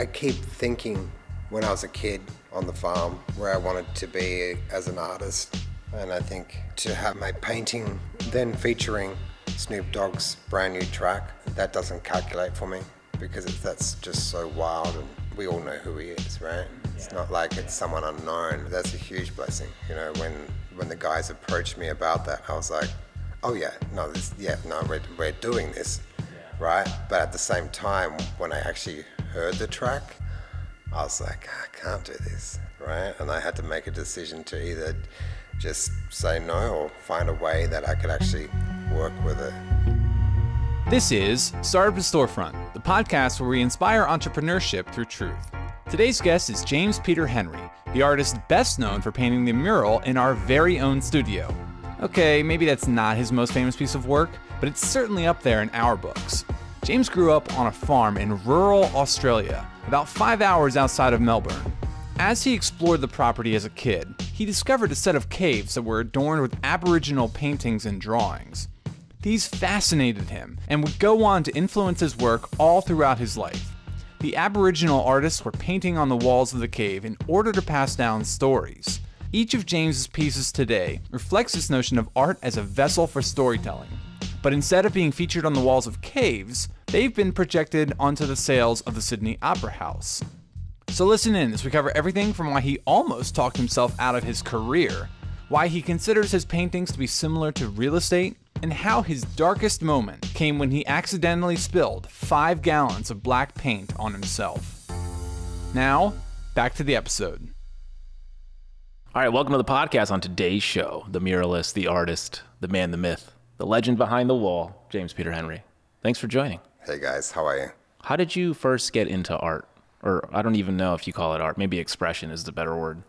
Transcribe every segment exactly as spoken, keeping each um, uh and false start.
I keep thinking when I was a kid on the farm where I wanted to be as an artist, and I think to have my painting then featuring Snoop Dogg's brand new track, that doesn't calculate for me because it's, that's just so wild, and we all know who he is, right? Yeah. It's not like it's someone unknown. That's a huge blessing. You know, when when the guys approached me about that, I was like, oh yeah, no, this, yeah, no, we're, we're doing this, yeah. Right? But at the same time, when I actually heard the track, I was like, I can't do this, right? And I had to make a decision to either just say no or find a way that I could actually work with it. This is Startup to Storefront, the podcast where we inspire entrepreneurship through truth. Today's guest is James Peter Henry, the artist best known for painting the mural in our very own studio. Okay, maybe that's not his most famous piece of work, but it's certainly up there in our books. James grew up on a farm in rural Australia, about five hours outside of Melbourne. As he explored the property as a kid, he discovered a set of caves that were adorned with Aboriginal paintings and drawings. These fascinated him and would go on to influence his work all throughout his life. The Aboriginal artists were painting on the walls of the cave in order to pass down stories. Each of James's pieces today reflects this notion of art as a vessel for storytelling. But instead of being featured on the walls of caves, they've been projected onto the sails of the Sydney Opera House. So listen in as we cover everything from why he almost talked himself out of his career, why he considers his paintings to be similar to real estate, and how his darkest moment came when he accidentally spilled five gallons of black paint on himself. Now, back to the episode. All right, welcome to the podcast. On today's show, the muralist, the artist, the man, the myth, the legend behind the wall, James Peter Henry. Thanks for joining. Hey guys, how are you? How did you first get into art? Or I don't even know if you call it art. Maybe expression is the better word.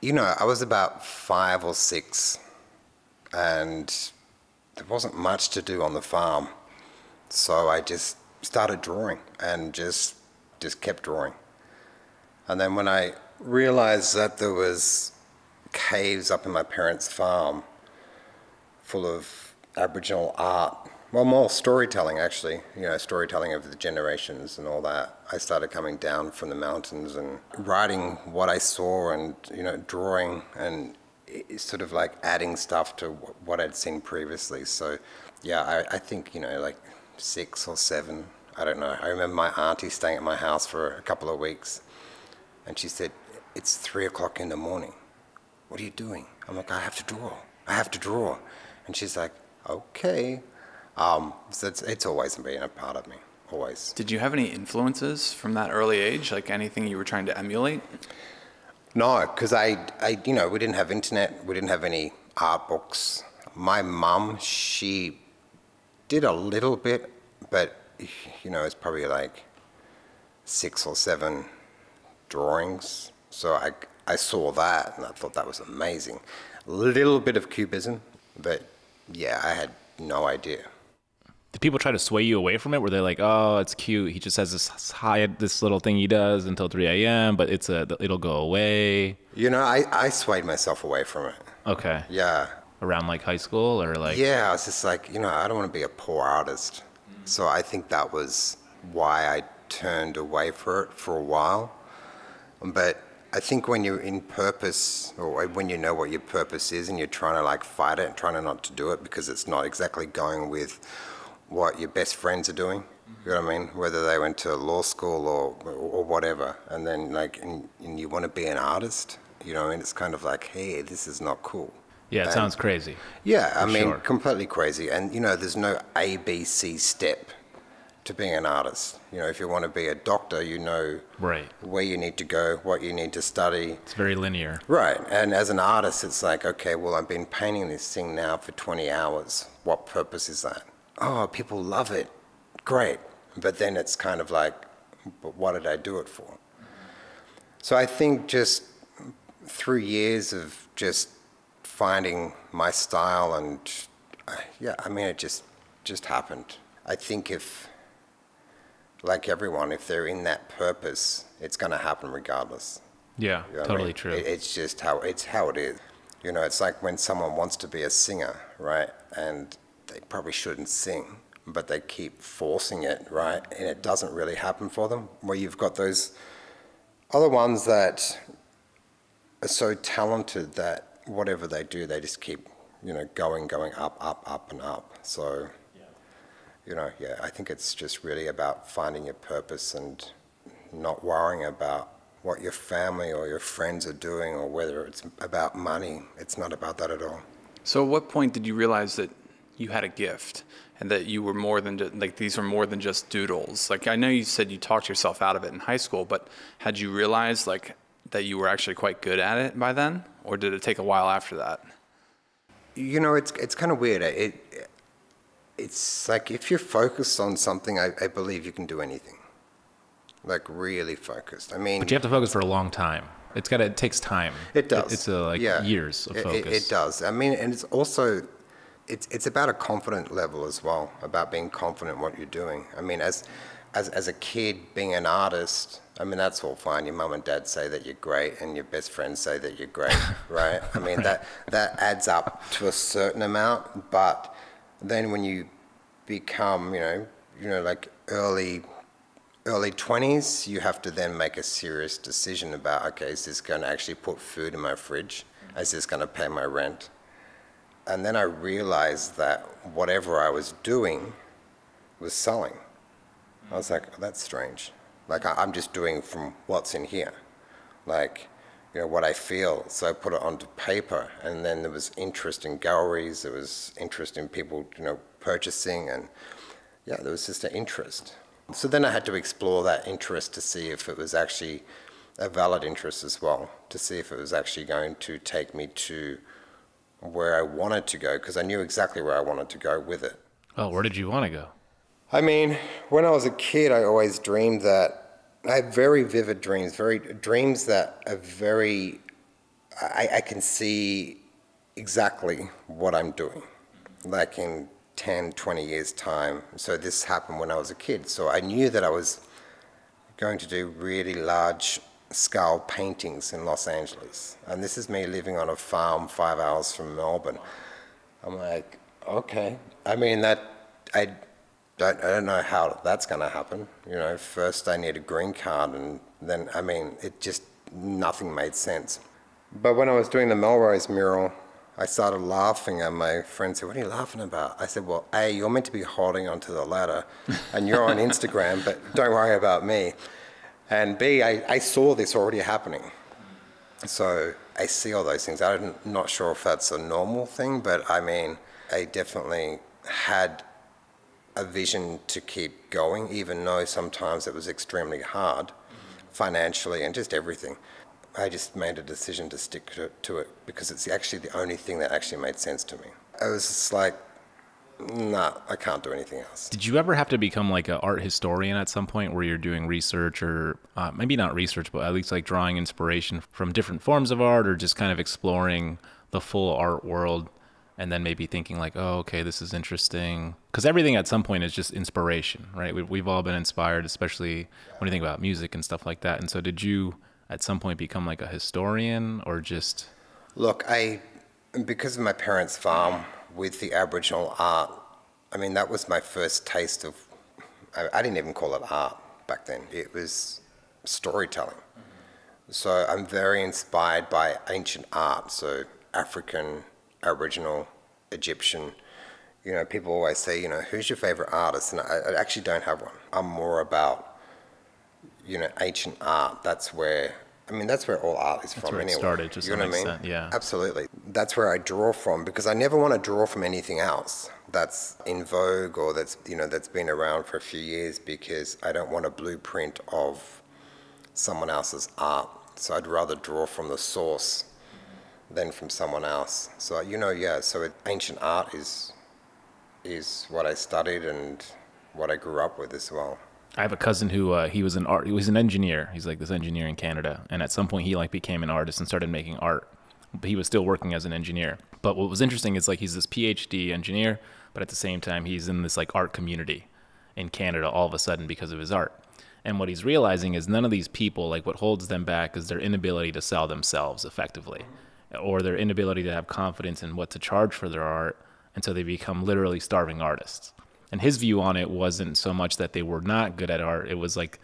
You know, I was about five or six and there wasn't much to do on the farm. So I just started drawing and just just kept drawing. And then when I realized that there was caves up in my parents' farm full of Aboriginal art, well, more storytelling actually, you know, storytelling of the generations and all that. I started coming down from the mountains and writing what I saw and, you know, drawing and sort of like adding stuff to what I'd seen previously. So, yeah, I, I think, you know, like six or seven, I don't know. I remember my auntie staying at my house for a couple of weeks and she said, it's three o'clock in the morning. What are you doing? I'm like, I have to draw. I have to draw. And she's like, okay. Um, so it's, it's always been a part of me, always. Did you have any influences from that early age, like anything you were trying to emulate? No, because I, I, you know, we didn't have internet, we didn't have any art books. My mum, she did a little bit, but, you know, it's probably like six or seven drawings. So I, I saw that and I thought that was amazing. A little bit of cubism, but yeah, I had no idea. Did people try to sway you away from it? Were they like, "Oh, it's cute. He just has this high, this little thing he does until three A M, but it's a, it'll go away." You know, I I swayed myself away from it. Okay. Yeah. Around like high school or like. Yeah, I was just like, you know, I don't want to be a poor artist, mm-hmm. So I think that was why I turned away for it for a while. But I think when you're in purpose, or when you know what your purpose is and you're trying to like fight it and trying to not to do it because it's not exactly going with what your best friends are doing, you know what I mean? Whether they went to law school or, or whatever, and then like, and, and you want to be an artist, you know what I mean? It's kind of like, hey, this is not cool. Yeah, it and, sounds crazy. Yeah, I mean, sure. Completely crazy. And you know, there's no A B C step to being an artist. You know, if you want to be a doctor, you know right. Where you need to go, what you need to study. It's very linear. Right, and as an artist, it's like, okay, well, I've been painting this thing now for twenty hours. What purpose is that? Oh, people love it. Great. But then it's kind of like, but what did I do it for? So I think just through years of just finding my style and, yeah, I mean, it just just happened. I think if... like everyone, if they're in that purpose, it's going to happen regardless. Yeah, you know totally I mean? True. It, it's just how it's how it is. You know, it's like when someone wants to be a singer, right? And they probably shouldn't sing, but they keep forcing it, right? And it doesn't really happen for them. Where you've got those other ones that are so talented that whatever they do, they just keep, you know, going, going up, up, up and up. So, yeah. you know, yeah, I think it's just really about finding your purpose and not worrying about what your family or your friends are doing or whether it's about money. It's not about that at all. So at what point did you realize that you had a gift and that you were more than just, like these were more than just doodles? Like I know you said you talked yourself out of it in high school, but had you realized like that you were actually quite good at it by then, or did it take a while after that? You know, it's it's kind of weird. It, it it's like if you're focused on something, I, I believe you can do anything. Like really focused. I mean, but you have to focus for a long time. It's got to, it takes time. It does. It, it's a, like yeah. years of it, focus. It, it does. I mean, and it's also, it's it's about a confident level as well, about being confident in what you're doing. I mean, as as as a kid, being an artist, I mean, that's all fine. Your mum and dad say that you're great, and your best friends say that you're great, right? I mean, right. that that adds up to a certain amount. But then when you become, you know, you know, like early. early twenties, you have to then make a serious decision about, okay, is this going to actually put food in my fridge? Is this going to pay my rent? And then I realized that whatever I was doing was selling. I was like, oh, that's strange. Like, I'm just doing from what's in here. Like, you know, what I feel. So I put it onto paper, and then there was interest in galleries, there was interest in people, you know, purchasing, and yeah, there was just an interest. So then I had to explore that interest to see if it was actually a valid interest as well, to see if it was actually going to take me to where I wanted to go, because I knew exactly where I wanted to go with it. Oh, where did you want to go? I mean, when I was a kid, I always dreamed that, I had very vivid dreams, very dreams that are very, I, I can see exactly what I'm doing, like in ten, twenty years time. So this happened when I was a kid. So I knew that I was going to do really large scale paintings in Los Angeles. And this is me living on a farm five hours from Melbourne. I'm like, okay. I mean, that I don't, I don't know how that's going to happen. You know, first I need a green card, and then, I mean, it just, nothing made sense. But when I was doing the Melrose mural, I started laughing, and my friend said, "What are you laughing about?" I said, "Well, A, you're meant to be holding onto the ladder, and you're on Instagram, but don't worry about me. And B, I, I saw this already happening. So I see all those things. I'm not sure if that's a normal thing, but I mean, I definitely had a vision to keep going, even though sometimes it was extremely hard financially and just everything. I just made a decision to stick to, to it because it's actually the only thing that actually made sense to me. I was just like, nah, I can't do anything else. Did you ever have to become like an art historian at some point where you're doing research or uh, maybe not research, but at least like drawing inspiration from different forms of art or just kind of exploring the full art world and then maybe thinking like, oh, okay, this is interesting. Because everything at some point is just inspiration, right? We, we've all been inspired, especially when you think about music and stuff like that. And so did you at some point become like a historian or just? Look, I, because of my parents' farm with the Aboriginal art, I mean, that was my first taste of, I, I didn't even call it art back then. It was storytelling. Mm-hmm. So I'm very inspired by ancient art. So African, Aboriginal, Egyptian, you know, people always say, you know, who's your favorite artist? And I, I actually don't have one. I'm more about, you know, ancient art. That's where, I mean, that's where all art is from anyway. That's where it started, you know what I mean? Yeah. Absolutely. That's where I draw from, because I never want to draw from anything else that's in vogue or that's, you know, that's been around for a few years, because I don't want a blueprint of someone else's art. So I'd rather draw from the source than from someone else. So, you know, yeah, so it, ancient art is is what I studied and what I grew up with as well. I have a cousin who uh, he was an art. He was an engineer. He's like this engineer in Canada, and at some point he like became an artist and started making art. But he was still working as an engineer. But what was interesting is like he's this P H D engineer, but at the same time he's in this like art community in Canada all of a sudden because of his art. And what he's realizing is none of these people, like what holds them back is their inability to sell themselves effectively, or their inability to have confidence in what to charge for their art, and so they become literally starving artists. And his view on it wasn't so much that they were not good at art. It was like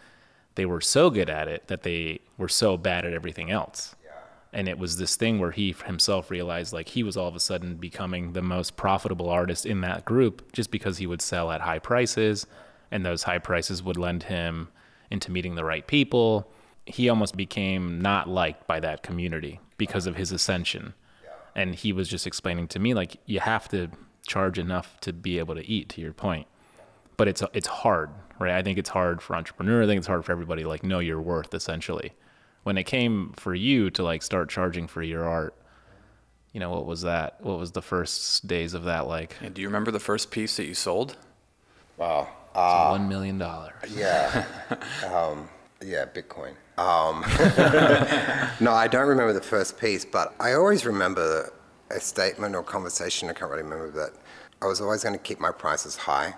they were so good at it that they were so bad at everything else. Yeah. And it was this thing where he himself realized like he was all of a sudden becoming the most profitable artist in that group just because he would sell at high prices, and those high prices would lend him into meeting the right people. He almost became not liked by that community because of his ascension. Yeah. And he was just explaining to me, like, you have to charge enough to be able to eat, to your point. But it's it's hard, right? I think it's hard for entrepreneur. I think it's hard for everybody to like know your worth, essentially. When it came for you to like start charging for your art, you know, what was that? What was the first days of that like? And do you remember the first piece that you sold? Wow. Uh, one million dollars. Yeah. um, yeah, Bitcoin. Um, no, I don't remember the first piece, but I always remember a statement or conversation, I can't really remember, but I was always going to keep my prices high.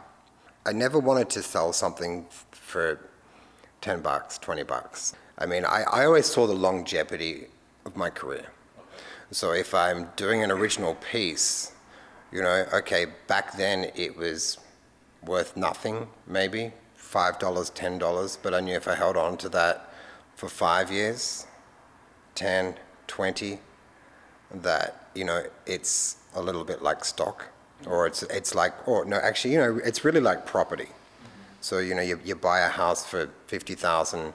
I never wanted to sell something for ten bucks, twenty bucks. I mean, I, I always saw the longevity of my career. So if I'm doing an original piece, you know, okay, back then it was worth nothing, maybe, five dollars, ten dollars, but I knew if I held on to that for five years, ten, twenty, that, you know, it's a little bit like stock. Or it's it's like, or no, actually, you know, it's really like property. So, you know, you, you buy a house for fifty thousand,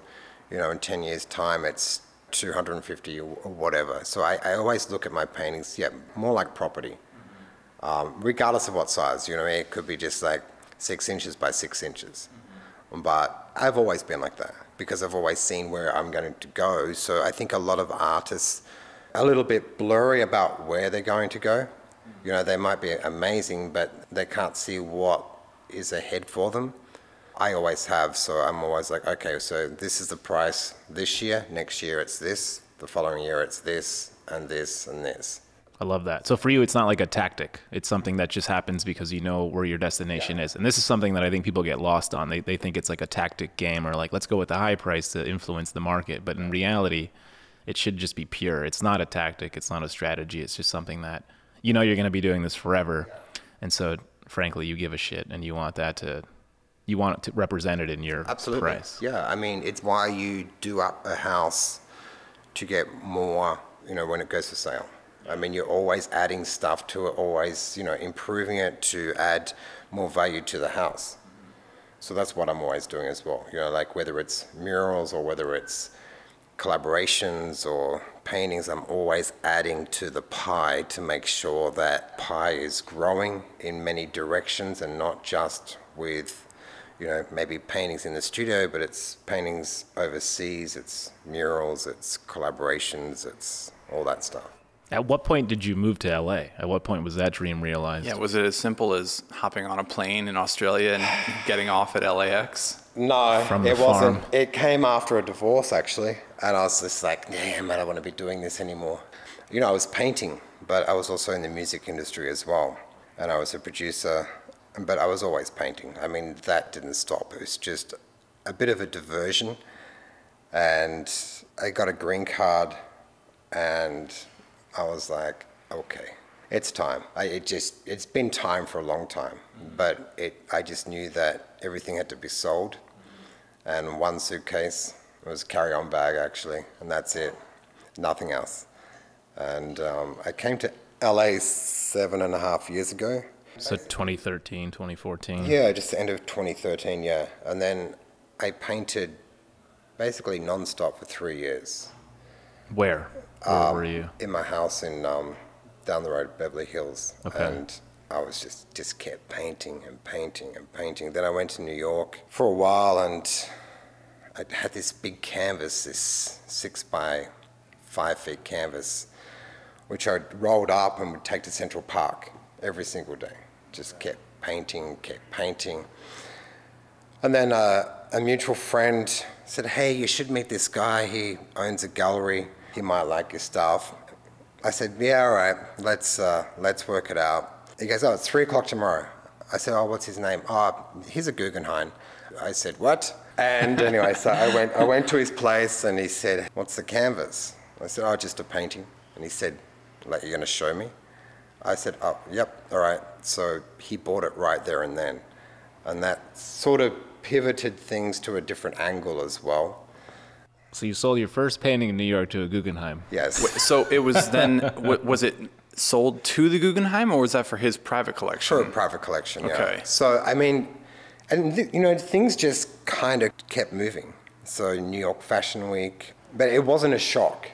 you know, in ten years time, it's two hundred fifty or whatever. So I, I always look at my paintings, yeah, more like property, um, regardless of what size, you know, it could be just like six inches by six inches. But I've always been like that because I've always seen where I'm going to go. So I think a lot of artists are a little bit blurry about where they're going to go. You know, they might be amazing, but they can't see what is ahead for them. I always have, so I'm always like, okay, so this is the price this year, next year it's this, the following year it's this, and this, and this. I love that. So for you, it's not like a tactic. It's something that just happens because you know where your destination yeah. is. And this is something that I think people get lost on. They, they think it's like a tactic game or like, let's go with the high price to influence the market. But in reality, it should just be pure. It's not a tactic. It's not a strategy. It's just something that you know you're going to be doing this forever. And so, frankly, you give a shit and you want that to, you want it to represent it in your Absolutely. Price. Yeah, I mean, it's why you do up a house to get more, you know, when it goes for sale. I mean, you're always adding stuff to it, always, you know, improving it to add more value to the house. So that's what I'm always doing as well. You know, like whether it's murals or whether it's collaborations or paintings, I'm always adding to the pie to make sure that pie is growing in many directions and not just with, you know, maybe paintings in the studio, but it's paintings overseas, it's murals, it's collaborations, it's all that stuff. At what point did you move to L A? At what point was that dream realized? Yeah, was it as simple as hopping on a plane in Australia and getting off at L A X? No, From it wasn't. Farm. It came after a divorce, actually. And I was just like, damn, I don't want to be doing this anymore. You know, I was painting, but I was also in the music industry as well. And I was a producer, but I was always painting. I mean, that didn't stop. It was just a bit of a diversion. And I got a green card and I was like, okay, it's time. I, it just, it's been time for a long time, but it, I just knew that everything had to be sold. And one suitcase, it was a carry-on bag actually, and that's it, nothing else. And um, I came to L A seven and a half years ago. So twenty thirteen, twenty fourteen? Yeah, just the end of twenty thirteen, yeah. And then I painted basically non-stop for three years. Where? Where um, were you? In my house in... Um, down the road, Beverly Hills, okay. And I was just, just kept painting and painting and painting. Then I went to New York for a while and I had this big canvas, this six by five feet canvas, which I rolled up and would take to Central Park every single day. Just kept painting, kept painting. And then uh, a mutual friend said, hey, you should meet this guy. He owns a gallery. He might like your stuff. I said, yeah, all right, let's, uh, let's work it out. He goes, oh, it's three o'clock tomorrow. I said, oh, what's his name? Oh, he's a Guggenheim. I said, what? And anyway, so I went, I went to his place and he said, what's the canvas? I said, oh, just a painting. And he said, like, you're going to show me? I said, oh, yep, all right. So he bought it right there and then. and that sort of pivoted things to a different angle as well. So you sold your first painting in New York to a Guggenheim. Yes. So it was then, was it sold to the Guggenheim, or was that for his private collection? For a private collection, yeah. Okay. So, I mean, and you know, things just kind of kept moving. So New York Fashion Week, but it wasn't a shock.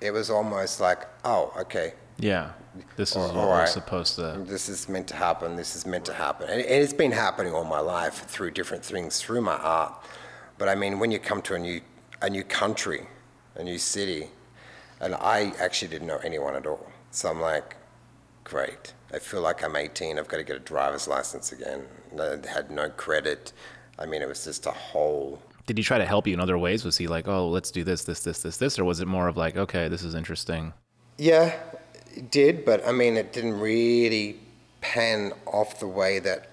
It was almost like, oh, okay. Yeah, this is what we're supposed to... This is meant to happen, this is meant to happen. And it's been happening all my life through different things, through my art. But I mean, when you come to a new a new country, a new city, and I actually didn't know anyone at all. So I'm like, great. I feel like I'm eighteen, I've got to get a driver's license again. I had no credit. I mean, it was just a whole... Did he try to help you in other ways? Was he like, oh, let's do this, this, this, this, this? Or was it more of like, okay, this is interesting? Yeah. It did, but I mean, it didn't really pan off the way that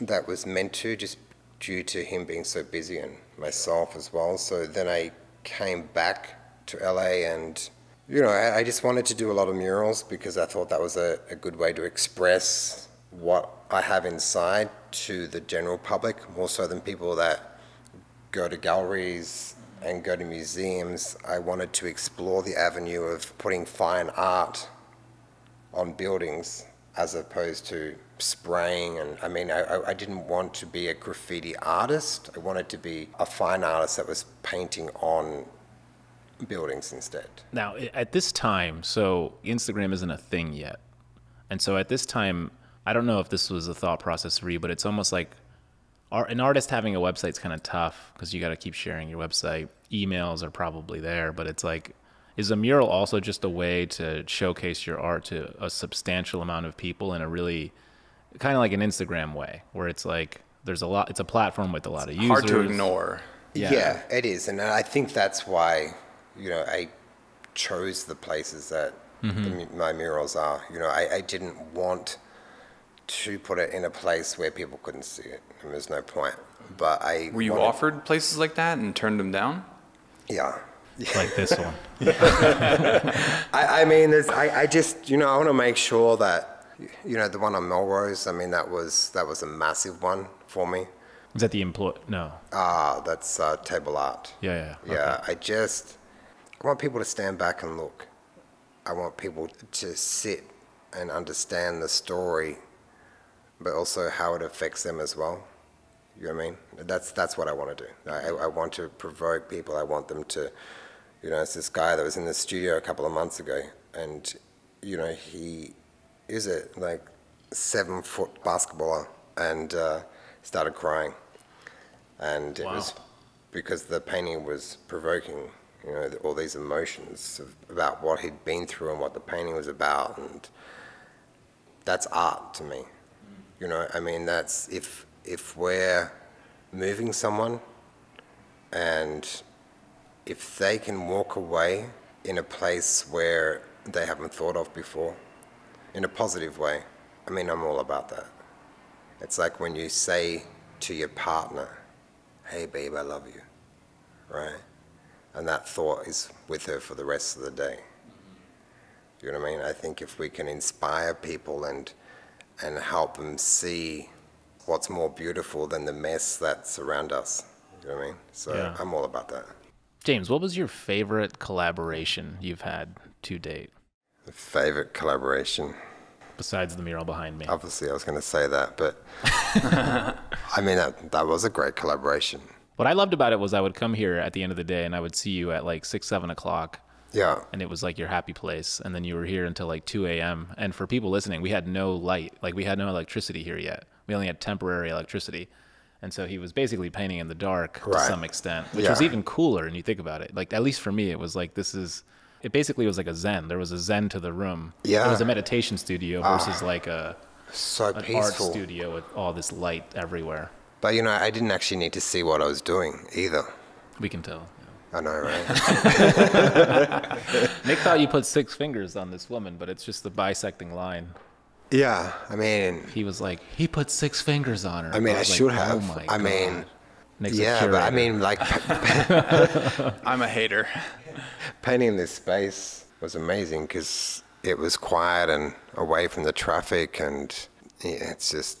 that was meant to, just due to him being so busy and myself as well. So then I came back to L A, and you know, I, I just wanted to do a lot of murals because I thought that was a, a good way to express what I have inside to the general public, more so than people that go to galleries and go to museums. I wanted to explore the avenue of putting fine art on buildings as opposed to spraying. And I mean, I, I didn't want to be a graffiti artist. I wanted to be a fine artist that was painting on buildings instead. Now, at this time, so Instagram isn't a thing yet. And so at this time, I don't know if this was a thought process for you, but it's almost like art, an artist having a website is kind of tough because you got to keep sharing your website. Emails are probably there, but it's like, is a mural also just a way to showcase your art to a substantial amount of people in a really kind of like an Instagram way, where it's like there's a lot, it's a platform with a lot of users. Hard to ignore. Yeah. Yeah, it is. And I think that's why, you know, I chose the places that mm-hmm. the, my murals are. You know, I, I didn't want to put it in a place where people couldn't see it. I mean, there's no point. But I Were you wanted... offered places like that and turned them down? Yeah. Like this one. I, I mean, there's, I, I just, you know, I want to make sure that, you know, the one on Melrose, I mean, that was that was a massive one for me. Is that the employ? No. Ah, that's uh, table art. Yeah, yeah. Yeah, okay. I just I want people to stand back and look. I want people to sit and understand the story, but also how it affects them as well. You know what I mean? That's, that's what I want to do. I, I want to provoke people. I want them to, you know, it's this guy that was in the studio a couple of months ago, and, you know, he is a, like, seven-foot basketballer, and uh, started crying. And it wow. was because the painting was provoking, you know, all these emotions of, about what he'd been through and what the painting was about, and that's art to me. You know, I mean, that's, if, if we're moving someone and if they can walk away in a place where they haven't thought of before, in a positive way, I mean, I'm all about that. It's like when you say to your partner, hey, babe, I love you, right? And that thought is with her for the rest of the day. You know what I mean? I think if we can inspire people and, and help them see what's more beautiful than the mess that's around us. You know what I mean? So yeah. I'm all about that. James, what was your favorite collaboration you've had to date? Favorite collaboration? Besides the mural behind me. Obviously, I was going to say that, but I mean, that, that was a great collaboration. What I loved about it was I would come here at the end of the day and I would see you at like six, seven o'clock. Yeah. And it was like your happy place. And then you were here until like two A M And for people listening, we had no light. Like we had no electricity here yet. We only had temporary electricity. And so he was basically painting in the dark right. to some extent, which yeah. was even cooler when you think about it. Like, at least for me, it was like, this is, it basically was like a zen. There was a zen to the room. Yeah. It was a meditation studio versus uh, like a so an peaceful. art studio with all this light everywhere. But, you know, I didn't actually need to see what I was doing either. We can tell. I know, right? Nick thought you put six fingers on this woman, but it's just the bisecting line. Yeah, I mean... He was like, he put six fingers on her. I mean, I, I should like, have. Oh my I God. mean... Nick's yeah, but I mean, like... I'm a hater. Painting this space was amazing because it was quiet and away from the traffic, and yeah, it's just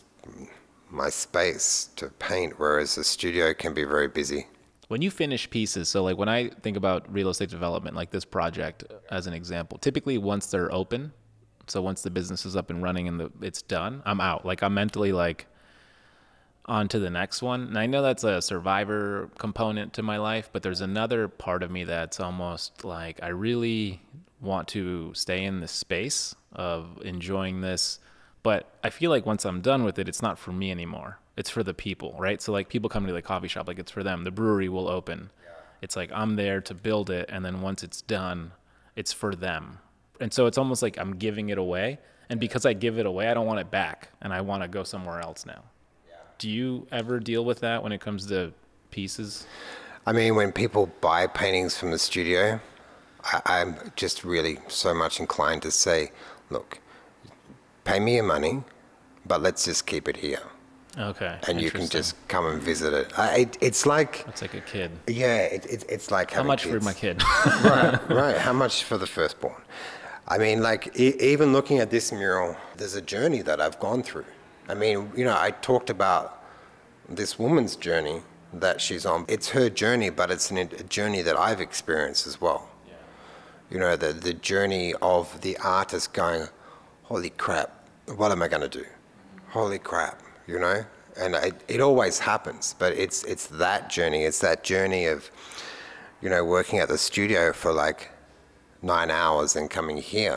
my space to paint, whereas the studio can be very busy. When you finish pieces, so like when I think about real estate development, like this project as an example, typically once they're open, so once the business is up and running and the, it's done, I'm out. Like I'm mentally like on to the next one. And I know that's a survivor component to my life, but there's another part of me that's almost like I really want to stay in this space of enjoying this. But I feel like once I'm done with it, it's not for me anymore. It's for the people, right? So like people come to the coffee shop, like it's for them. The brewery will open. Yeah. It's like I'm there to build it. And then once it's done, it's for them. And so it's almost like I'm giving it away. And because I give it away, I don't want it back. And I want to go somewhere else now. Yeah. Do you ever deal with that when it comes to pieces? I mean, when people buy paintings from the studio, I, I'm just really so much inclined to say, look, pay me your money, but let's just keep it here. Okay. And you can just come and visit it. I, it it's like... It's like a kid. Yeah, it, it, it's like having How much kids. for my kid? Right, right. How much for the firstborn? I mean, like, e even looking at this mural, there's a journey that I've gone through. I mean, you know, I talked about this woman's journey that she's on. It's her journey, but it's an, a journey that I've experienced as well. Yeah. You know, the, the journey of the artist going, holy crap, what am I going to do? Holy crap. You know, and it, it always happens, but it's it's that journey. It's that journey of, you know, working at the studio for like nine hours and coming here.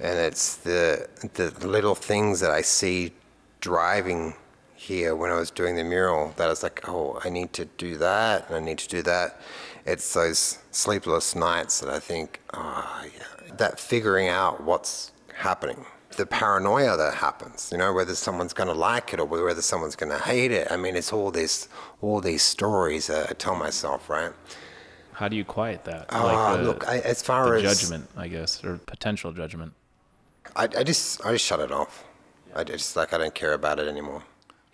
And it's the, the little things that I see driving here when I was doing the mural that I was like, oh, I need to do that and I need to do that. It's those sleepless nights that I think, oh, yeah, that figuring out what's happening. The paranoia that happens, you know, whether someone's going to like it or whether someone's going to hate it. I mean, it's all this, all these stories uh, I tell myself, right? How do you quiet that? Oh, like the, look, I, as far the as judgment, I guess, or potential judgment. I, I just, I just shut it off. Yeah. I just like I don't care about it anymore.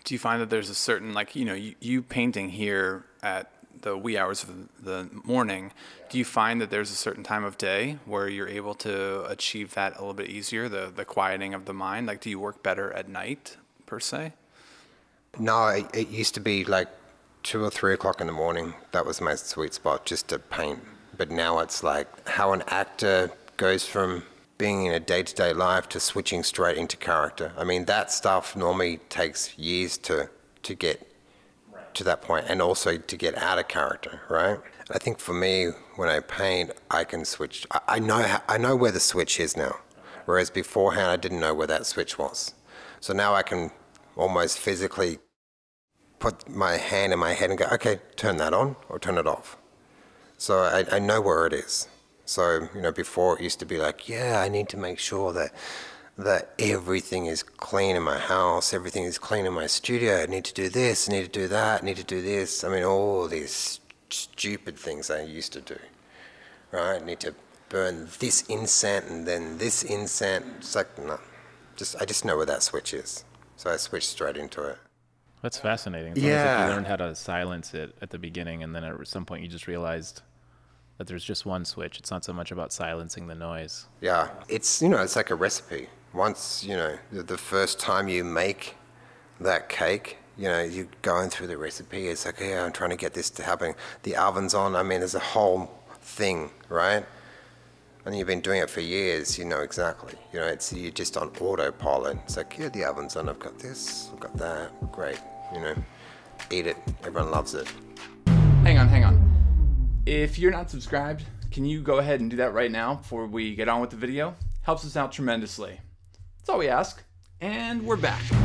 Do you find that there's a certain, like, you know, you, you painting here at the wee hours of the morning, do you find that there's a certain time of day where you're able to achieve that a little bit easier, the, the quieting of the mind? Like, do you work better at night, per se? No, it, it used to be like two or three o'clock in the morning. That was my sweet spot, just to paint. But now it's like how an actor goes from being in a day-to-day life to switching straight into character. I mean, that stuff normally takes years to, to get to that point, and also to get out of character, right? I think for me, when I paint, I can switch. I, I know how, I know where the switch is now, whereas beforehand I didn't know where that switch was. So now I can almost physically put my hand in my head and go, okay, turn that on or turn it off. So I, I know where it is. So, you know, before it used to be like, yeah, I need to make sure that that everything is clean in my house, everything is clean in my studio, I need to do this, I need to do that, I need to do this. I mean, all these st stupid things I used to do, right? I need to burn this incense and then this incense. It's like, no, just, I just know where that switch is. So I switched straight into it. That's fascinating. It's yeah. Like you learned how to silence it at the beginning, and then at some point you just realized that there's just one switch. It's not so much about silencing the noise. Yeah, it's, you know, it's like a recipe. Once, you know, the first time you make that cake, you know, you're going through the recipe. It's like, yeah, I'm trying to get this to happen. The oven's on. I mean, there's a whole thing, right? And you've been doing it for years. You know exactly. You know, it's you're just on autopilot. It's like, yeah, the oven's on. I've got this. I've got that. Great. You know, eat it. Everyone loves it. Hang on, hang on. If you're not subscribed, can you go ahead and do that right now before we get on with the video? Helps us out tremendously. That's all we ask, and we're back. Do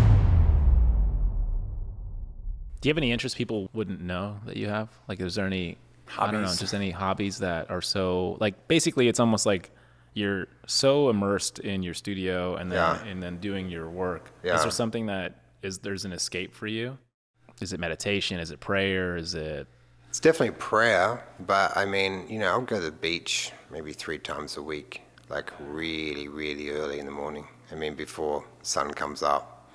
you have any interests people wouldn't know that you have? Like, is there any hobbies? I don't know, just any hobbies that are so, like, basically it's almost like you're so immersed in your studio and then yeah. and then doing your work. Yeah. Is there something that is there's an escape for you? Is it meditation? Is it prayer? Is it? It's definitely prayer, but I mean, you know, I'll go to the beach maybe three times a week, like really, really early in the morning. I mean, before sun comes up,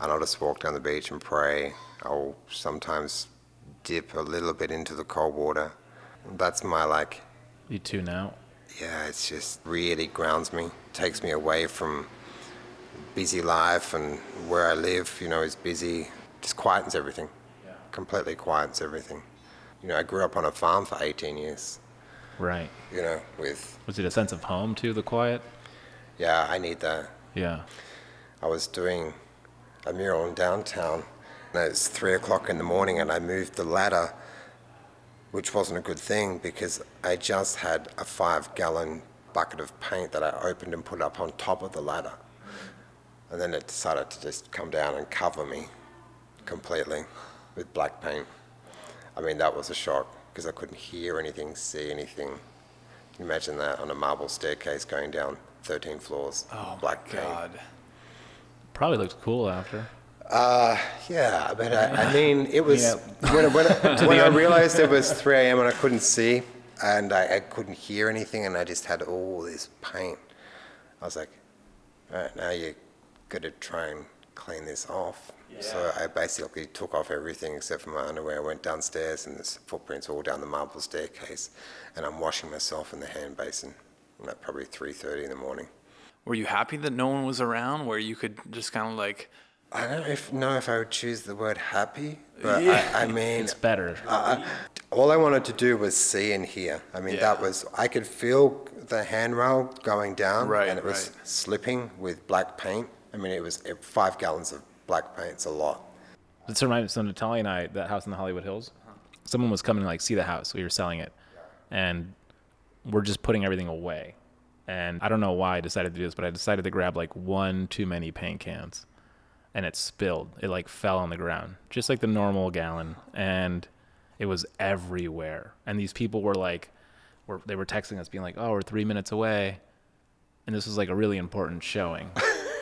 and I'll just walk down the beach and pray. I'll sometimes dip a little bit into the cold water. That's my, like... You too now? Yeah, it's just really grounds me. Takes me away from busy life, and where I live, you know, is busy. Just quietens everything. Yeah. Completely quietens everything. You know, I grew up on a farm for eighteen years. Right. You know, with... Was it a sense of home, too, the quiet? Yeah, I need that. Yeah. I was doing a mural in downtown, and it was three o'clock in the morning, and I moved the ladder, which wasn't a good thing, because I just had a five-gallon bucket of paint that I opened and put up on top of the ladder. And then it decided to just come down and cover me completely with black paint. I mean, that was a shock, because I couldn't hear anything, see anything. Can you imagine that on a marble staircase going down thirteen floors? Oh, black my God. Paint. Probably looked cool after. Uh, yeah, but I, I mean, it was, yeah. when, when, I, when I realized it was three a m and I couldn't see, and I, I couldn't hear anything, and I just had all this paint. I was like, all right, now you got to try and clean this off. Yeah. So I basically took off everything except for my underwear. I went downstairs, and there's footprints all down the marble staircase, and I'm washing myself in the hand basin at probably three thirty in the morning. Were you happy that no one was around, where you could just kind of like... I don't if, know if I would choose the word happy, but yeah. I, I mean... It's better. Uh, all I wanted to do was see and hear. I mean, yeah. that was... I could feel the handrail going down, right, and it was right. slipping with black paint. I mean, it was five gallons of black paint's a lot. This reminds me, so Natalia and I, that house in the Hollywood Hills, someone was coming to like see the house. We were selling it, and we're just putting everything away. And I don't know why I decided to do this, but I decided to grab like one too many paint cans, and it spilled. It like fell on the ground, just like the normal gallon, and it was everywhere. And these people were like, were they were texting us being like, oh, we're three minutes away. And this was like a really important showing.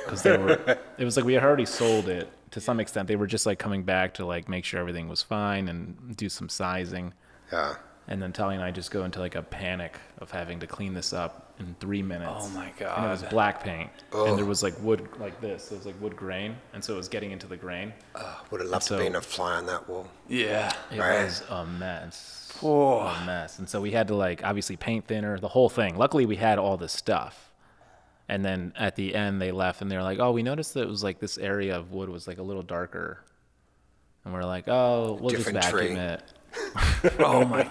Because they were, it was like we had already sold it to some extent. They were just like coming back to like make sure everything was fine and do some sizing. Yeah. And then Tali and I just go into like a panic of having to clean this up in three minutes. Oh my God. And it was black paint. Oh. And there was like wood like this. It was like wood grain. And so it was getting into the grain. Uh, would have loved so, to be in a fly on that wall. Yeah. It right. was a mess. Oh. A mess. And so we had to like obviously paint thinner, the whole thing. Luckily we had all this stuff. And then at the end, they left, and they're like, "Oh, we noticed that it was like this area of wood was like a little darker," and we're like, "Oh, we'll Different just vacuum tree. It." Oh my!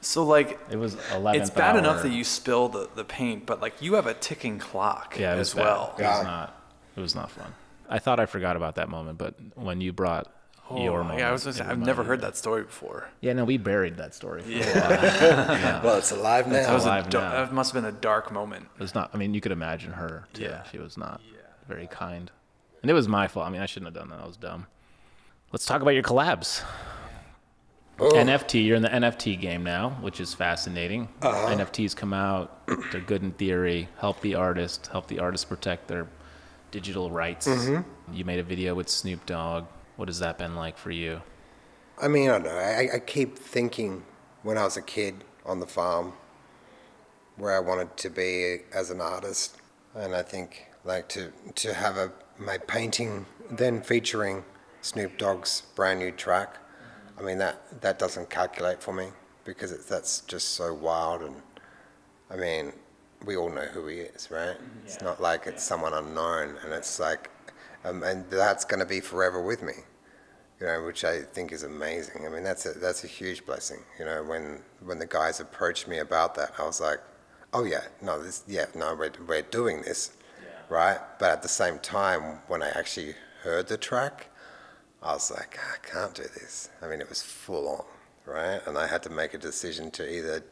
So like, it was eleven. It's bad hour. Enough that you spill the, the paint, but like you have a ticking clock yeah, as well. It was not. It was not fun. I thought I forgot about that moment, but when you brought oh, your moment, yeah, I was gonna say, I've never heard that story before. Yeah, no, we buried that story. For yeah. no. Well, it's alive now. That, was alive now. That must have been a dark moment. It was not. I mean, you could imagine her. Too. Yeah, she was not yeah. very kind, and it was my fault. I mean, I shouldn't have done that. I was dumb. Let's talk about your collabs. Oh. N F T. You're in the N F T game now, which is fascinating. Uh-huh. N F Ts come out. They're good in theory. Help the artist. Help the artist protect their digital rights. Mm-hmm. You made a video with Snoop Dogg. What has that been like for you? I mean, I don't know. I, I keep thinking when I was a kid on the farm where I wanted to be as an artist. And I think like to, to have a, my painting then featuring Snoop Dogg's brand new track. I mean, that, that doesn't calculate for me because it's, that's just so wild. And I mean, we all know who he is, right? Yeah. It's not like it's someone unknown. And it's like, Um, and that's going to be forever with me, you know, which I think is amazing. I mean, that's a, that's a huge blessing, you know. When when the guys approached me about that, I was like, oh yeah, no, this, yeah, no, we're we're doing this, yeah. right? But at the same time, when I actually heard the track, I was like, I can't do this. I mean, it was full on, right? And I had to make a decision to either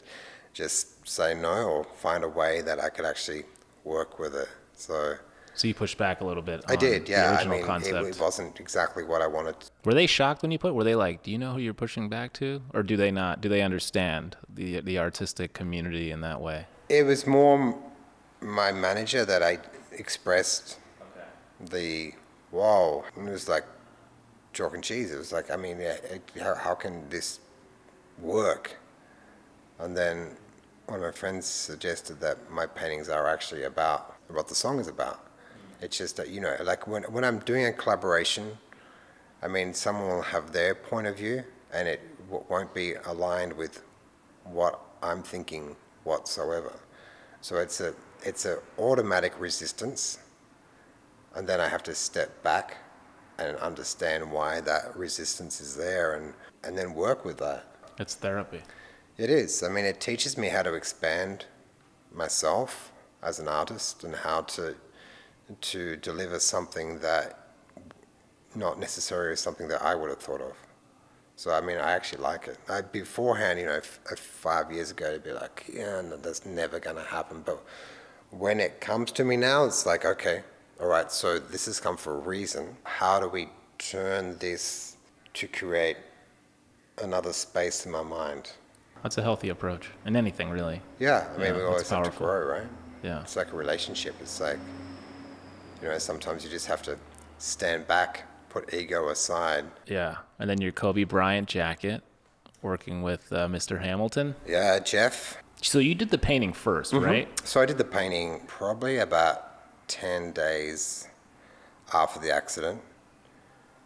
just say no or find a way that I could actually work with it. So. So you pushed back a little bit on I did, yeah. the original I mean, concept. It wasn't exactly what I wanted. Were they shocked when you put? Were they like, do you know who you're pushing back to? Or do they not? Do they understand the the artistic community in that way? It was more my manager that I expressed okay. the, wow. And it was like chalk and cheese. It was like, I mean, yeah, it, how, how can this work? And then one of my friends suggested that my paintings are actually about what the song is about. It's just that, you know, like when, when I'm doing a collaboration, I mean, someone will have their point of view and it w won't be aligned with what I'm thinking whatsoever. So it's a, it's a automatic resistance and then I have to step back and understand why that resistance is there, and, and then work with that. It's therapy. It is. I mean, it teaches me how to expand myself as an artist and how to to deliver something that not necessarily something that I would have thought of. So, I mean, I actually like it. I, beforehand, you know, f five years ago, it'd be like, yeah, no, that's never going to happen. But when it comes to me now, it's like, okay, all right, so this has come for a reason. How do we turn this to create another space in my mind? That's a healthy approach in anything, really. Yeah, I mean, yeah, we always have to grow, right? Yeah. It's like a relationship. It's like, you know, sometimes you just have to stand back, put ego aside. Yeah, and then your Kobe Bryant jacket, working with uh, Mister Hamilton. Yeah, Jeff. So you did the painting first, mm-hmm. right? So I did the painting probably about ten days after the accident.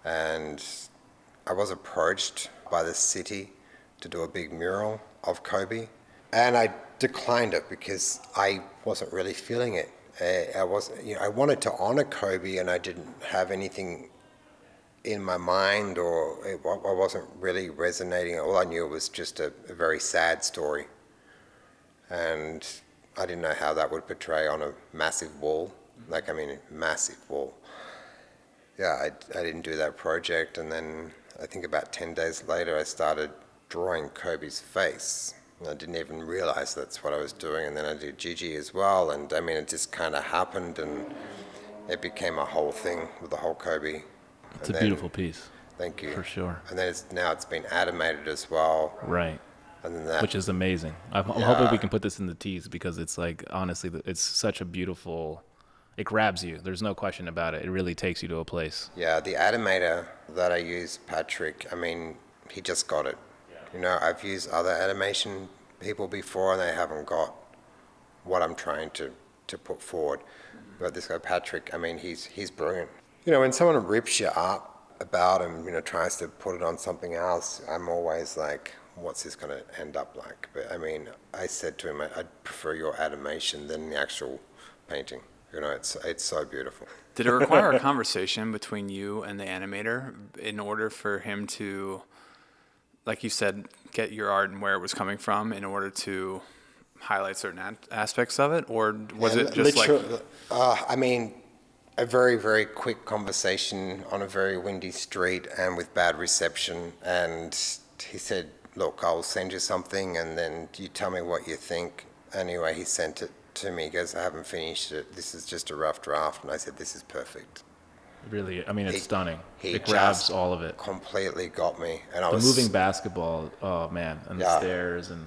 And I was approached by the city to do a big mural of Kobe. And I declined it because I wasn't really feeling it. I, I wasn't, you know, I wanted to honor Kobe, and I didn't have anything in my mind, or it, I wasn't really resonating. All I knew was just a, a very sad story. And I didn't know how that would portray on a massive wall. Like, I mean, massive wall. Yeah, I, I didn't do that project. And then I think about ten days later, I started drawing Kobe's face. And I didn't even realize that's what I was doing. And then I did Gigi as well. And I mean, it just kind of happened, and it became a whole thing with the whole Kobe. It's and a then, beautiful piece. Thank you. For sure. And then it's, now it's been animated as well. Right. And then that, which is amazing. I'm, yeah. I'm hoping we can put this in the tease, because it's like, honestly, it's such a beautiful, it grabs you. There's no question about it. It really takes you to a place. Yeah, the animator that I use, Patrick, I mean, he just got it. You know, I've used other animation people before, and they haven't got what I'm trying to, to put forward. But this guy, Patrick, I mean, he's, he's brilliant. You know, when someone rips you up about him, you know, tries to put it on something else, I'm always like, what's this going to end up like? But I mean, I said to him, I'd prefer your animation than the actual painting. You know, it's, it's so beautiful. Did it require a conversation between you and the animator in order for him to, like you said, get your art and where it was coming from in order to highlight certain aspects of it? Or was yeah, it just like... Uh, I mean, a very, very quick conversation on a very windy street and with bad reception. And he said, look, I'll send you something and then you tell me what you think. Anyway, he sent it to me. He goes, I haven't finished it. This is just a rough draft. And I said, this is perfect. Really, I mean, it's he, stunning. He it grabs all of it. Completely got me, and I the was moving basketball. Oh man, and yeah, the stairs, and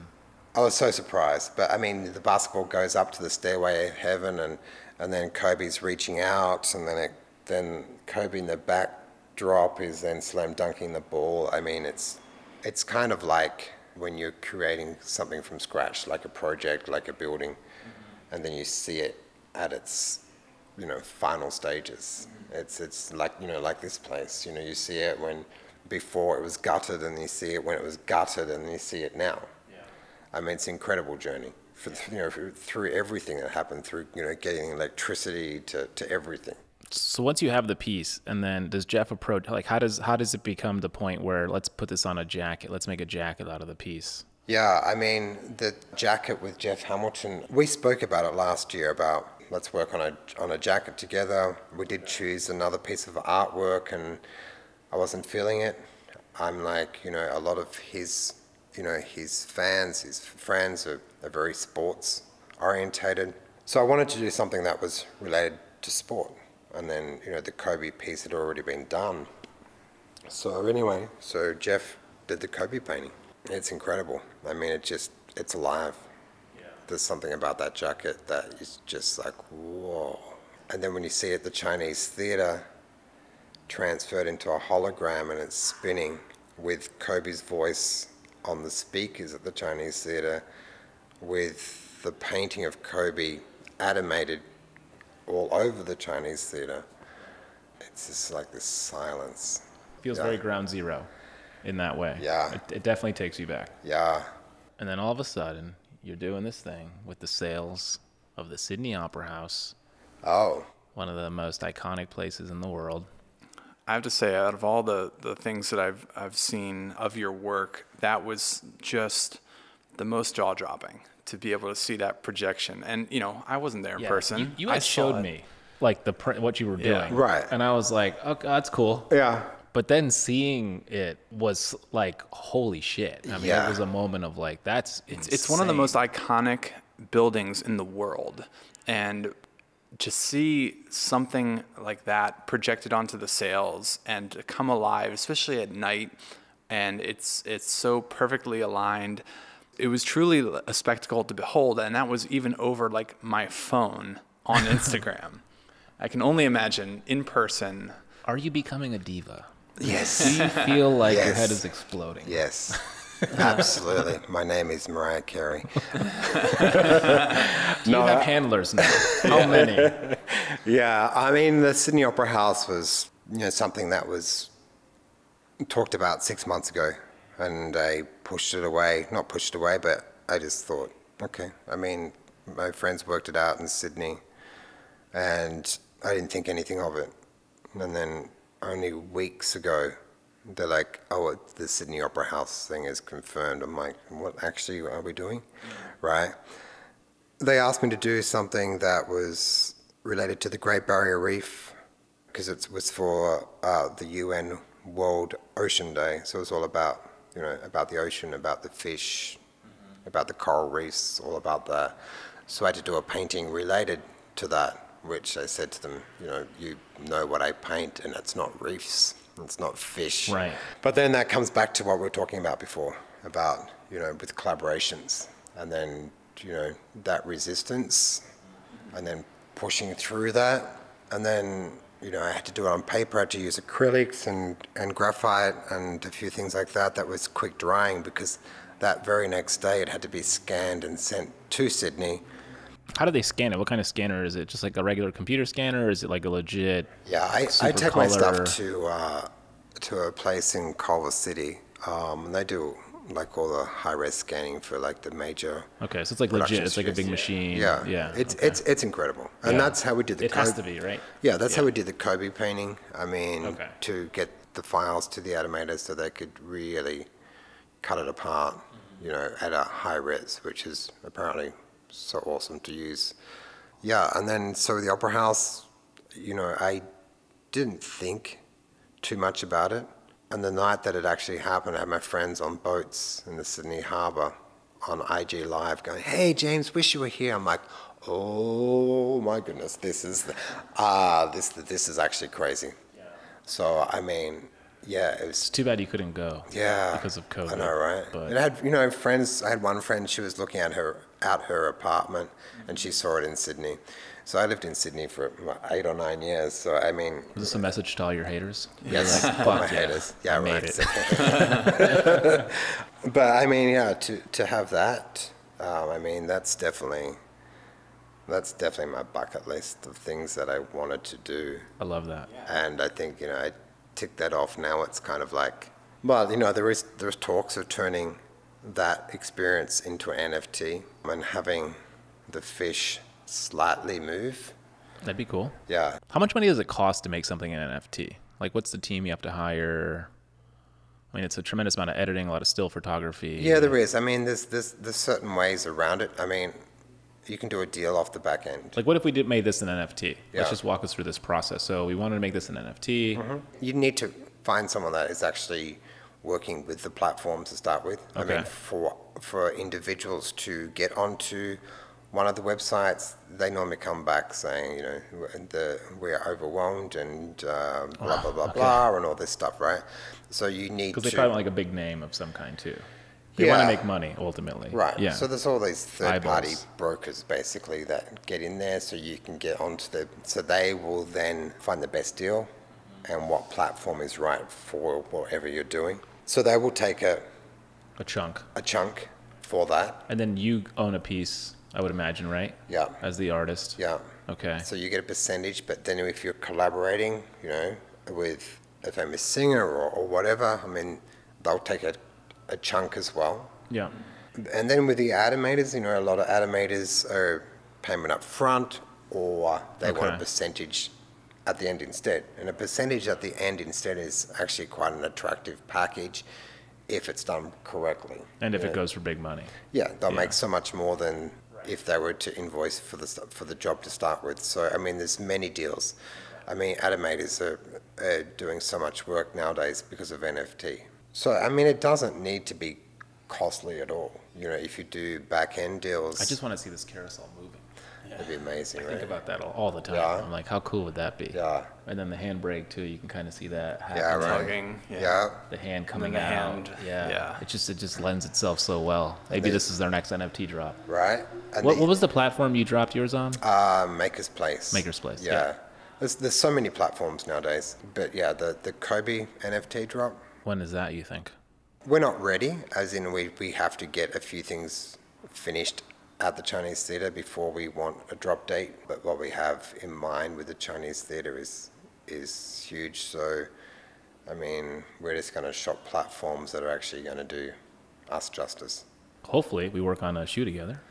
I was so surprised. But I mean, the basketball goes up to the stairway of heaven, and and then Kobe's reaching out, and then it, then Kobe in the backdrop is then slam dunking the ball. I mean, it's it's kind of like when you're creating something from scratch, like a project, like a building, mm-hmm. and then you see it at its, you know, final stages. It's, it's like, you know, like this place, you know, you see it when before it was gutted, and you see it when it was gutted, and you see it now. Yeah. I mean, it's an incredible journey for, you know, through everything that happened, through, you know, getting electricity to, to everything. So once you have the piece, and then does Jeff approach, like, how does, how does it become the point where let's put this on a jacket, let's make a jacket out of the piece? Yeah, I mean, the jacket with Jeff Hamilton, we spoke about it last year about, let's work on a, on a jacket together. We did choose another piece of artwork, and I wasn't feeling it. I'm like, you know, a lot of his, you know, his fans, his friends are, are very sports orientated. So I wanted to do something that was related to sport. And then, you know, the Kobe piece had already been done. So anyway, so Jeff did the Kobe painting. It's incredible. I mean, it just, it's alive. There's something about that jacket that is just like, whoa. And then when you see it, the Chinese Theater transferred into a hologram, and it's spinning with Kobe's voice on the speakers at the Chinese Theater, with the painting of Kobe animated all over the Chinese Theater. It's just like this silence. Feels yeah. very ground zero in that way. Yeah. It, it definitely takes you back. Yeah. And then all of a sudden, you're doing this thing with the sales of the Sydney Opera House. Oh. one of the most iconic places in the world. I have to say, out of all the, the things that I've, I've seen of your work, that was just the most jaw-dropping, to be able to see that projection. And, you know, I wasn't there in yeah, person. You, you I showed me, like, the pr what you were doing. Yeah, right. And I was like, oh, that's cool. Yeah. But then seeing it was like, holy shit. I mean, yeah. it was a moment of like, that's it's It's one of the most iconic buildings in the world. And to see something like that projected onto the sails and to come alive, especially at night, and it's it's so perfectly aligned. It was truly a spectacle to behold, and that was even over like my phone on Instagram. I can only imagine in person. Are you becoming a diva? Yes. Do you feel like yes. your head is exploding? Yes. Absolutely. My name is Mariah Carey. Do you no, have I, handlers now? How many? Yeah, I mean, the Sydney Opera House was, you know, something that was talked about six months ago, and I pushed it away. Not pushed it away, but I just thought, okay. I mean, my friends worked it out in Sydney, and I didn't think anything of it. And then only weeks ago, they're like, oh, it, the Sydney Opera House thing is confirmed. I'm like, what actually are we doing? Right? They asked me to do something that was related to the Great Barrier Reef, because it was for uh, the U N World Ocean Day. So it was all about, you know, about the ocean, about the fish, mm-hmm. about the coral reefs, all about that. So I had to do a painting related to that, which I said to them, you know, you know what I paint, and it's not reefs. It's not fish. Right. But then that comes back to what we were talking about before, about, you know, with collaborations, and then, you know, that resistance, and then pushing through that. And then, you know, I had to do it on paper. I had to use acrylics and, and graphite and a few things like that. That was quick drying, because that very next day it had to be scanned and sent to Sydney. How do they scan it? What kind of scanner is it? Just like a regular computer scanner, or is it like a legit? Yeah, I, I take color? my stuff to uh, to a place in Culver City, um, and they do like all the high res scanning for like the major. Okay, so it's like legit. It's like a big machine. Yeah, yeah. It's okay. it's it's incredible, and yeah. that's how we did the. It Kobe. has to be right. Yeah, that's yeah. how we did the Kobe painting. I mean, okay. to get the files to the animators so they could really cut it apart, mm-hmm. you know, at a high res, which is apparently. So awesome to use. Yeah, and then so the Opera House, you know, I didn't think too much about it. And the night that it actually happened, I had my friends on boats in the Sydney Harbour on I G Live going, hey, James, wish you were here. I'm like, oh my goodness, this is, the, ah, this, this is actually crazy. Yeah. So, I mean, yeah, it was. It's too bad you couldn't go. Yeah. Because of COVID. I know, right? But and I had, you know, friends, I had one friend, she was looking at her, out her apartment, and she saw it in Sydney. So I lived in Sydney for eight or nine years. So I mean, is this a message to all your haters? Yes, like, all my yeah, haters. Yeah, I right. Made it. But I mean, yeah, to to have that, um, I mean, that's definitely that's definitely my bucket list of things that I wanted to do. I love that. And I think, you know, I ticked that off. Now it's kind of like, well, you know, there is there's talks of turning that experience into an N F T and having the fish slightly move. That'd be cool. Yeah. How much money does it cost to make something an N F T? Like, what's the team you have to hire? I mean, it's a tremendous amount of editing, a lot of still photography. Yeah, there is. I mean, there's there's, there's certain ways around it. I mean, you can do a deal off the back end. Like, what if we did made this an N F T? Yeah. Let's just walk us through this process. So we wanted to make this an N F T. Mm-hmm. You need to find someone that is actually working with the platform to start with. Okay. I mean, for for individuals to get onto one of the websites, they normally come back saying, you know, the, we're overwhelmed and um, oh, blah, blah, blah, okay. blah, and all this stuff, right? So you need to... Because they probably want like a big name of some kind too. They yeah. want to make money, ultimately. Right. Yeah. So there's all these third-party brokers, basically, that get in there so you can get onto the... So they will then find the best deal and what platform is right for whatever you're doing. So they will take a a chunk a chunk for that, and then you own a piece, I would imagine, right? Yeah, as the artist. Yeah. Okay, so you get a percentage, but then if you're collaborating, you know, with a famous singer or, or whatever, I mean, they'll take a, a chunk as well. Yeah. And then with the animators, you know, a lot of animators are payment up front or they okay. want a percentage at the end instead. And a percentage at the end instead is actually quite an attractive package if it's done correctly. And if it know? goes for big money. Yeah, they'll yeah. make so much more than if they were to invoice for the for the job to start with. So, I mean, there's many deals. I mean, animators are, are doing so much work nowadays because of N F T. So, I mean, it doesn't need to be costly at all. You know, if you do back-end deals. I just want to see this carousel moving. Yeah. It'd be amazing, I right? think about that all, all the time. Yeah. I'm like, how cool would that be? Yeah. And then the handbrake, too. You can kind of see that happening. Yeah, right. Tugging. Yeah. yeah. The hand coming the out. Hand. Yeah. yeah. It just it just lends itself so well. Maybe the, this is their next N F T drop. Right. And what, the, what was the platform you dropped yours on? Uh, Maker's Place. Maker's Place. Yeah. yeah. There's, there's so many platforms nowadays. But, yeah, the, the Kobe N F T drop. When is that, you think? We're not ready, as in we, we have to get a few things finished at the Chinese Theater before we want a drop date. But what we have in mind with the Chinese Theater is is huge. So, I mean, we're just going to shop platforms that are actually going to do us justice. Hopefully, we work on a shoe together.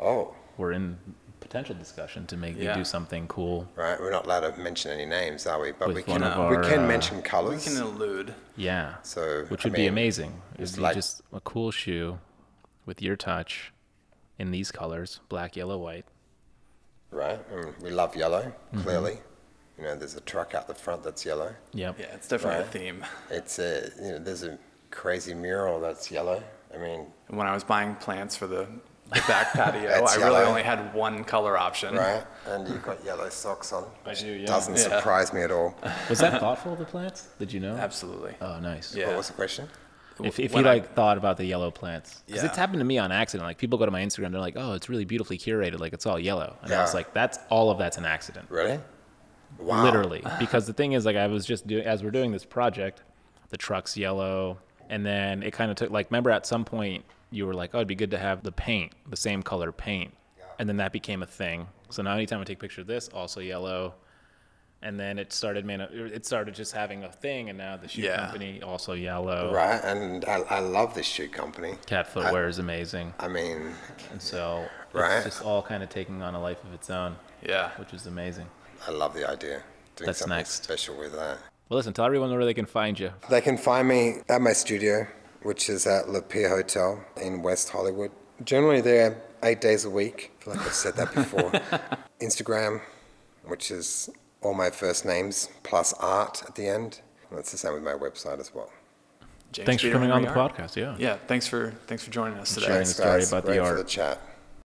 Oh. We're in potential discussion to make yeah. you do something cool. Right, we're not allowed to mention any names, are we? But With we can our, we can uh, mention colours. We can allude. Yeah. So, Which would I mean, be amazing. It's like just a cool shoe with your touch. In these colors, black, yellow, white. Right, and we love yellow, clearly. Mm-hmm. You know, there's a truck out the front that's yellow. Yep. Yeah, it's definitely right. a theme. It's a, you know, there's a crazy mural that's yellow. I mean. When I was buying plants for the, the back patio, I yellow. really only had one color option. Right, and you've got yellow socks on. I do, yeah. Doesn't yeah. surprise me at all. Was that thoughtful, the plants? Did you know? Absolutely. Oh, nice. Yeah. What was the question? If, if you like I, thought about the yellow plants, because yeah. it's happened to me on accident. Like people go to my Instagram, they're like, "Oh, it's really beautifully curated. Like it's all yellow." And yeah. I was like, "That's all of that's an accident." Really? Wow. Literally, because the thing is, like, I was just doing as we're doing this project, the truck's yellow, and then it kind of took. Like, remember at some point you were like, "Oh, it'd be good to have the paint, the same color paint," yeah. and then that became a thing. So now anytime I take a picture of this, also yellow. And then it started, man. It started just having a thing, and now the shoe yeah. company also yellow. Right, and I, I love this shoe company. Cat Footwear I, is amazing. I mean, and so right? it's just all kind of taking on a life of its own. Yeah, which is amazing. I love the idea. Doing That's something next. special with that. Well, listen, tell everyone where they can find you. They can find me at my studio, which is at Le Pier Hotel in West Hollywood. Generally, there eight days a week. I feel like I've said that before. Instagram, which is all my first names plus art at the end. And that's the same with my website as well. James thanks Peter for coming Henry on the art. podcast. Yeah. Yeah. Thanks for thanks for joining us today. Sharing the story about the art. For the chat.